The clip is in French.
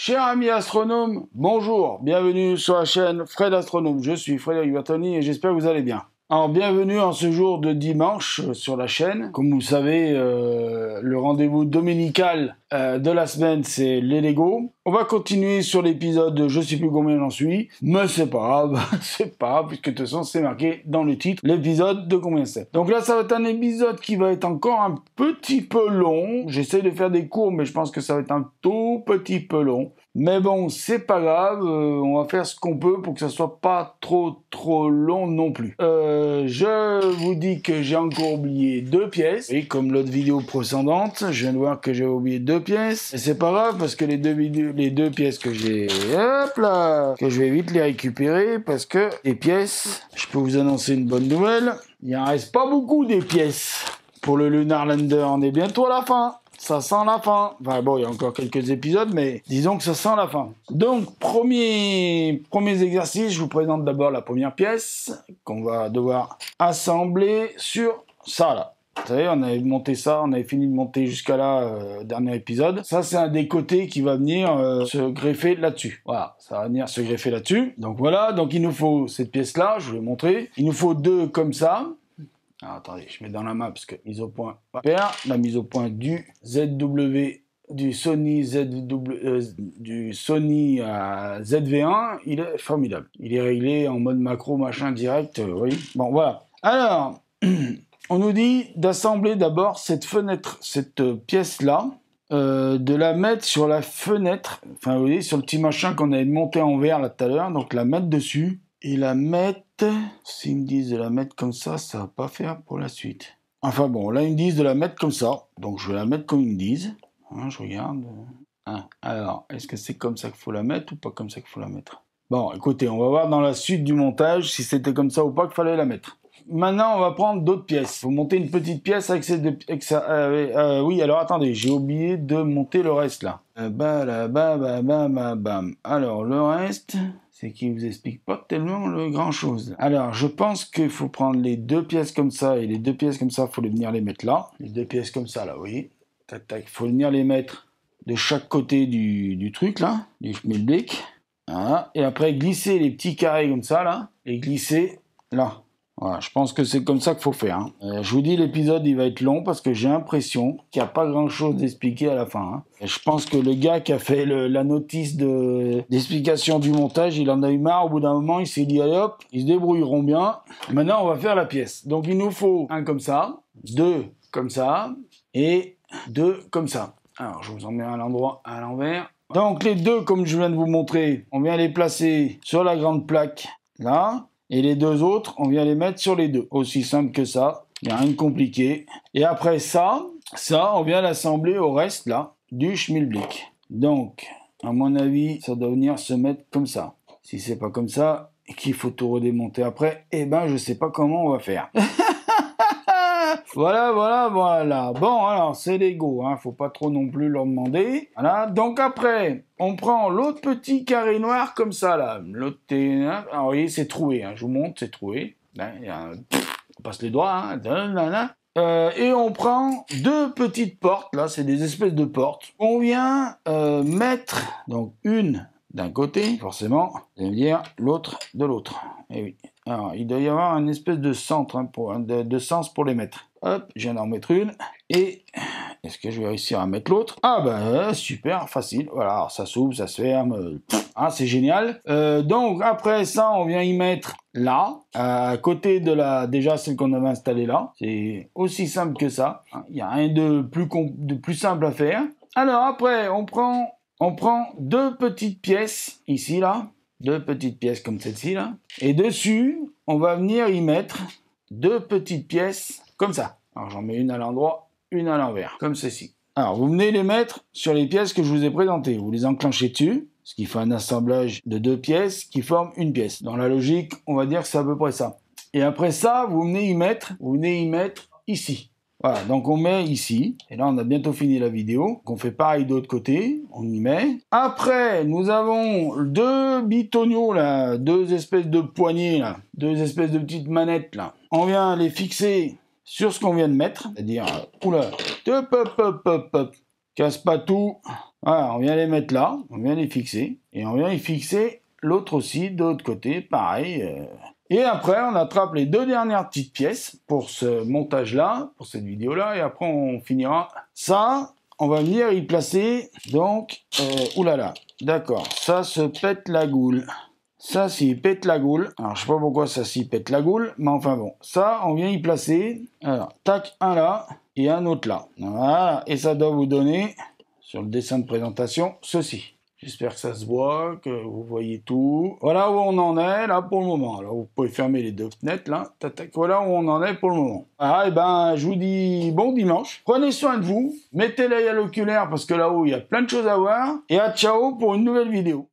Chers amis astronomes, bonjour, bienvenue sur la chaîne Fred Astronome. Je suis Frédéric Bertoni et j'espère que vous allez bien. Alors bienvenue en ce jour de dimanche sur la chaîne. Comme vous le savez, le rendez-vous dominical de la semaine, c'est les Lego. On va continuer sur l'épisode, je sais plus combien j'en suis, mais c'est pas grave, puisque de toute façon c'est marqué dans le titre, l'épisode de combien c'est. Donc là ça va être un épisode qui va être encore un petit peu long. J'essaie de faire des cours, mais je pense que ça va être un tout petit peu long. Mais bon, c'est pas grave, on va faire ce qu'on peut pour que ça soit pas trop long non plus. Je vous dis que j'ai encore oublié deux pièces, et comme l'autre vidéo précédente, je viens de voir que j'ai oublié deux pièces, et c'est pas grave parce que les deux pièces que j'ai, hop là, que je vais vite les récupérer parce que les pièces, je peux vous annoncer une bonne nouvelle, il en reste pas beaucoup des pièces pour le Lunar Lander, on est bientôt à la fin. Ça sent la fin. Enfin bon, il y a encore quelques épisodes, mais disons que ça sent la fin. Donc, premiers exercices, je vous présente d'abord la première pièce qu'on va devoir assembler sur ça là. Vous savez, on avait monté ça, on avait fini de monter jusqu'à là, dernier épisode. Ça, c'est un des côtés qui va venir se greffer là-dessus. Voilà, ça va venir se greffer là-dessus. Donc voilà, donc il nous faut cette pièce-là, je vous l'ai montré. Il nous faut deux comme ça. Alors, attendez, je mets dans la main parce que mise au point, la mise au point du Sony ZV1, il est formidable. Il est réglé en mode macro, machin, direct, oui. Bon, voilà. Alors, on nous dit d'assembler d'abord cette fenêtre, cette pièce-là, de la mettre sur la fenêtre, enfin, vous voyez, sur le petit machin qu'on avait monté en vert là tout à l'heure, donc la mettre dessus. Et la mettre, s'ils me disent de la mettre comme ça va pas faire pour la suite. Enfin bon, là ils me disent de la mettre comme ça, donc je vais la mettre comme ils me disent. Hein, je regarde. Ah, alors, est-ce que c'est comme ça qu'il faut la mettre ou pas comme ça qu'il faut la mettre? Bon, écoutez, on va voir dans la suite du montage si c'était comme ça ou pas qu'il fallait la mettre. Maintenant, on va prendre d'autres pièces. Il faut monter une petite pièce avec ces deux... oui, alors attendez, j'ai oublié de monter le reste là. Alors, le reste... c'est qu'il vous explique pas tellement le grand chose. Alors, je pense qu'il faut prendre les deux pièces comme ça, et les deux pièces comme ça, il faut venir les mettre là. Les deux pièces comme ça, là, vous voyez. Tac, tac, il faut venir les mettre de chaque côté du truc, là, du schmilblick. Voilà. Et après, glisser les petits carrés comme ça, là, et glisser là. Voilà, je pense que c'est comme ça qu'il faut faire. Hein. Je vous dis, l'épisode, il va être long parce que j'ai l'impression qu'il n'y a pas grand-chose d'expliqué à la fin. Hein. Et je pense que le gars qui a fait la notice d'explication du montage, il en a eu marre. Au bout d'un moment, il s'est dit, allez hop, ils se débrouilleront bien. Maintenant, on va faire la pièce. Donc, il nous faut un comme ça, deux comme ça et deux comme ça. Alors, je vous en mets un à l'endroit, à l'envers. Donc, les deux, comme je viens de vous montrer, on vient les placer sur la grande plaque, là. Et les deux autres, on vient les mettre sur les deux. Aussi simple que ça, il n'y a rien de compliqué. Et après ça, on vient l'assembler au reste, là, du schmilblick. Donc, à mon avis, ça doit venir se mettre comme ça. Si c'est pas comme ça, qu'il faut tout redémonter après, eh ben, je sais pas comment on va faire. Voilà. Bon, alors, c'est Lego, hein, faut pas trop non plus leur demander. Voilà, donc après... on prend l'autre petit carré noir comme ça, là. L'autre... alors, vous voyez, c'est troué. Hein. Je vous montre, c'est troué. Là, il y a un... on passe les doigts. Hein. Et on prend deux petites portes. Là, c'est des espèces de portes. On vient mettre donc une d'un côté, forcément. Vous allez me dire l'autre de l'autre. Et oui. Alors, il doit y avoir une espèce de centre, hein, de sens pour les mettre. Hop, je viens d'en mettre une. Et... est-ce que je vais réussir à mettre l'autre? Ah bah super, facile. Voilà, alors ça s'ouvre, ça se ferme. Ah, c'est génial. Donc après ça, on vient y mettre là, à côté de la déjà celle qu'on avait installée là. C'est aussi simple que ça. Il n'y a rien de plus simple à faire. Alors après, on prend deux petites pièces ici là, deux petites pièces comme celle-ci là. Et dessus, on va venir y mettre deux petites pièces comme ça. Alors j'en mets une à l'endroit, une à l'envers, comme ceci. Alors, vous venez les mettre sur les pièces que je vous ai présentées. Vous les enclenchez dessus, ce qui fait un assemblage de deux pièces qui forment une pièce. Dans la logique, on va dire que c'est à peu près ça. Et après ça, vous venez y mettre ici. Voilà, donc on met ici. Et là, on a bientôt fini la vidéo. Donc, on fait pareil de l'autre côté. On y met. Après, nous avons deux bitonios, là. Deux espèces de poignées, là. Deux espèces de petites manettes, là. On vient les fixer sur ce qu'on vient de mettre, c'est-à-dire, oula, hop, hop, hop, hop, casse pas tout, Voilà, on vient les mettre là, on vient les fixer, et on vient les fixer l'autre aussi, de l'autre côté, pareil. Et après, on attrape les deux dernières petites pièces pour ce montage-là, pour cette vidéo-là, et après on finira ça. On va venir y placer, donc, oulala, d'accord, ça se pète la goule. Ça s'y pète la goule. Alors, je sais pas pourquoi ça s'y pète la goule, mais enfin bon. Ça, on vient y placer. Alors, tac, un là, et un autre là. Voilà, et ça doit vous donner, sur le dessin de présentation, ceci. J'espère que ça se voit, que vous voyez tout. Voilà où on en est, là, pour le moment. Alors, vous pouvez fermer les deux fenêtres, là. Tac, voilà où on en est pour le moment. Ah, et ben, je vous dis bon dimanche. Prenez soin de vous. Mettez l'œil à l'oculaire, parce que là-haut, il y a plein de choses à voir. Et à ciao pour une nouvelle vidéo.